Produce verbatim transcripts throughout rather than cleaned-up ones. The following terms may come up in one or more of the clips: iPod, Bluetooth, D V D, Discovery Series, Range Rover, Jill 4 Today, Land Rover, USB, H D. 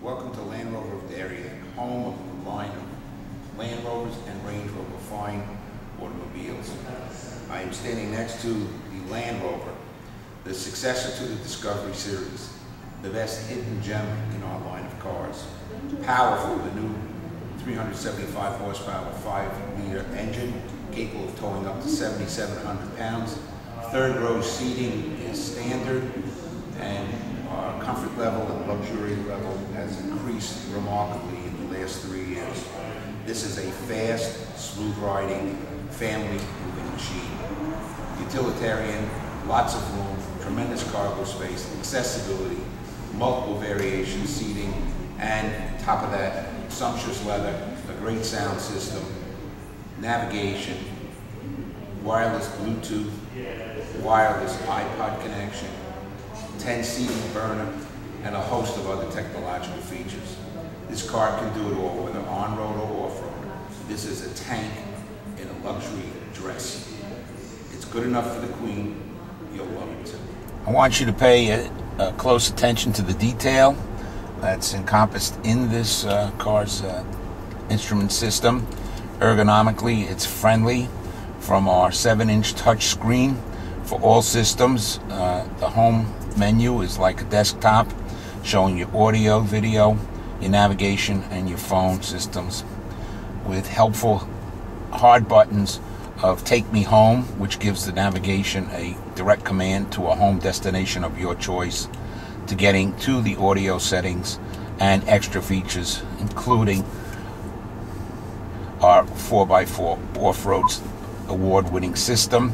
Welcome to Land Rover of the area, home of the line of Land Rovers and Range Rover fine automobiles. I am standing next to the Land Rover, the successor to the Discovery Series, the best hidden gem in our line of cars. Powerful, the new three hundred seventy-five horsepower five liter engine, capable of towing up to seventy-seven hundred pounds. Third row seating is standard, and our comfort level and luxury level has increased remarkably in the last three years. This is a fast, smooth riding, family moving machine. Utilitarian, lots of room, tremendous cargo space, accessibility, multiple variations, seating, and top of that, sumptuous leather, a great sound system, navigation, wireless Bluetooth, wireless iPod connection, ten seating burner, and a host of other technological features. This car can do it all, whether on-road or off-road. This is a tank in a luxury dress. It's good enough for the Queen. You'll love it too. I want you to pay a, a close attention to the detail that's encompassed in this uh, car's uh, instrument system. Ergonomically, it's friendly from our seven inch touchscreen for all systems. Uh, the home menu is like a desktop, showing your audio, video, your navigation, and your phone systems, with helpful hard buttons of Take Me Home, which gives the navigation a direct command to a home destination of your choice, to getting to the audio settings, and extra features including our four by four off-road award-winning system,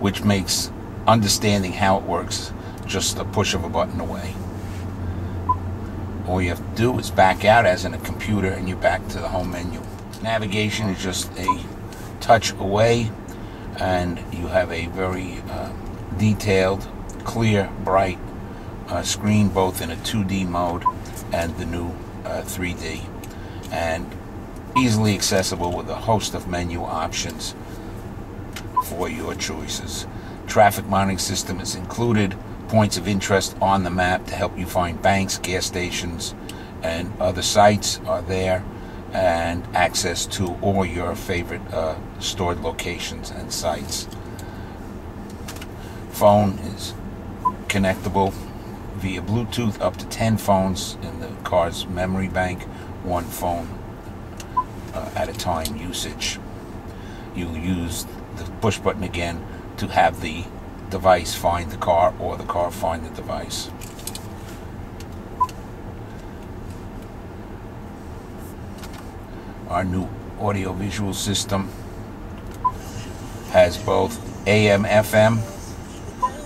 which makes understanding how it works just a push of a button away. All you have to do is back out, as in a computer, and you're back to the home menu. Navigation is just a touch away, and you have a very uh, detailed, clear, bright uh, screen, both in a two D mode and the new uh, three D, and easily accessible with a host of menu options for your choices. Traffic monitoring system is included, points of interest on the map to help you find banks, gas stations, and other sites are there, and access to all your favorite uh, stored locations and sites. Phone is connectable via Bluetooth, up to ten phones in the car's memory bank, one phone uh, at a time usage. You'll use the push button again to have the device find the car or the car find the device. Our new audio-visual system has both A M F M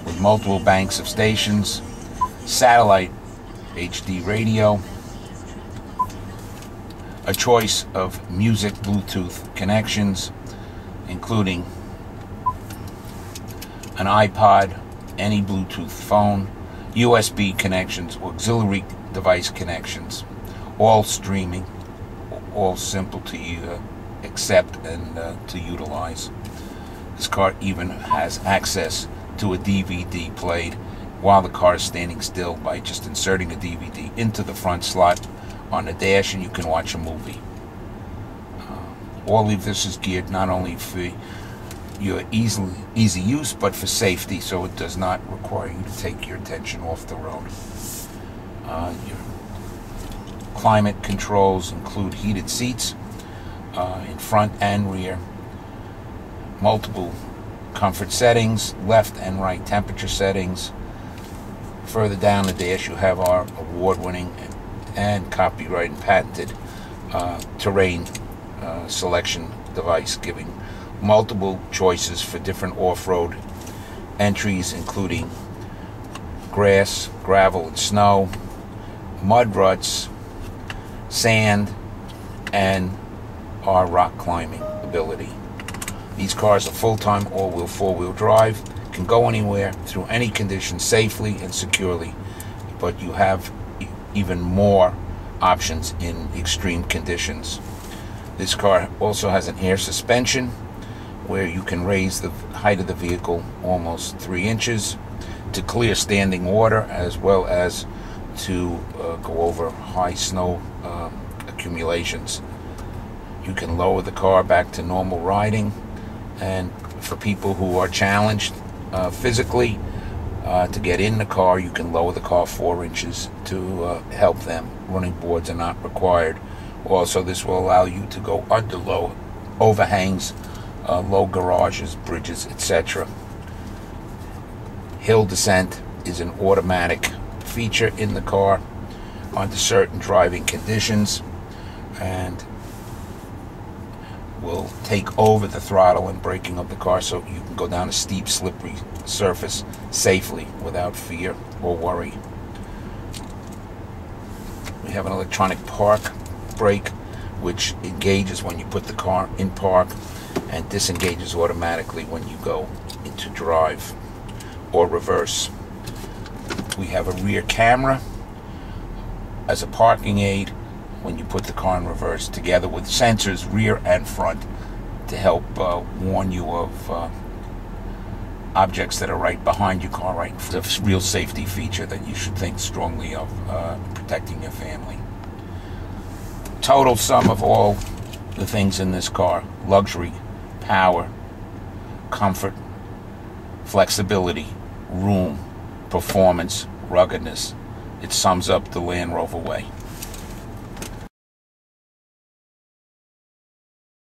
with multiple banks of stations, satellite H D radio, a choice of music Bluetooth connections, including an iPod, any Bluetooth phone, U S B connections, auxiliary device connections, all streaming, all simple to uh, accept and uh, to utilize. This car even has access to a D V D played while the car is standing still by just inserting a D V D into the front slot on the dash, and you can watch a movie. Uh, all of this is geared not only for your easy, easy use, but for safety, so it does not require you to take your attention off the road. Uh, your climate controls include heated seats uh, in front and rear, multiple comfort settings, left and right temperature settings. Further down the dash, you have our award-winning and copyright and patented uh, terrain uh, selection device, giving multiple choices for different off-road entries, including grass, gravel and snow, mud ruts, sand, and our rock climbing ability. These cars are full-time all-wheel four-wheel drive, can go anywhere through any condition safely and securely, but you have even more options in extreme conditions. This car also has an air suspension where you can raise the height of the vehicle almost three inches to clear standing water, as well as to uh, go over high snow uh, accumulations. You can lower the car back to normal riding, and for people who are challenged uh, physically uh, to get in the car, you can lower the car four inches to uh, help them. Running boards are not required. Also, this will allow you to go under low overhangs, uh, low garages, bridges, et cetera. Hill descent is an automatic feature in the car under certain driving conditions, and will take over the throttle and braking of the car so you can go down a steep, slippery surface safely without fear or worry. We have an electronic park brake which engages when you put the car in park and disengages automatically when you go into drive or reverse. We have a rear camera as a parking aid when you put the car in reverse, together with sensors rear and front to help uh, warn you of uh, objects that are right behind your car, right? It's a real safety feature that you should think strongly of, uh, protecting your family. Total sum of all the things in this car: luxury, power, comfort, flexibility, room, performance, ruggedness. It sums up the Land Rover way.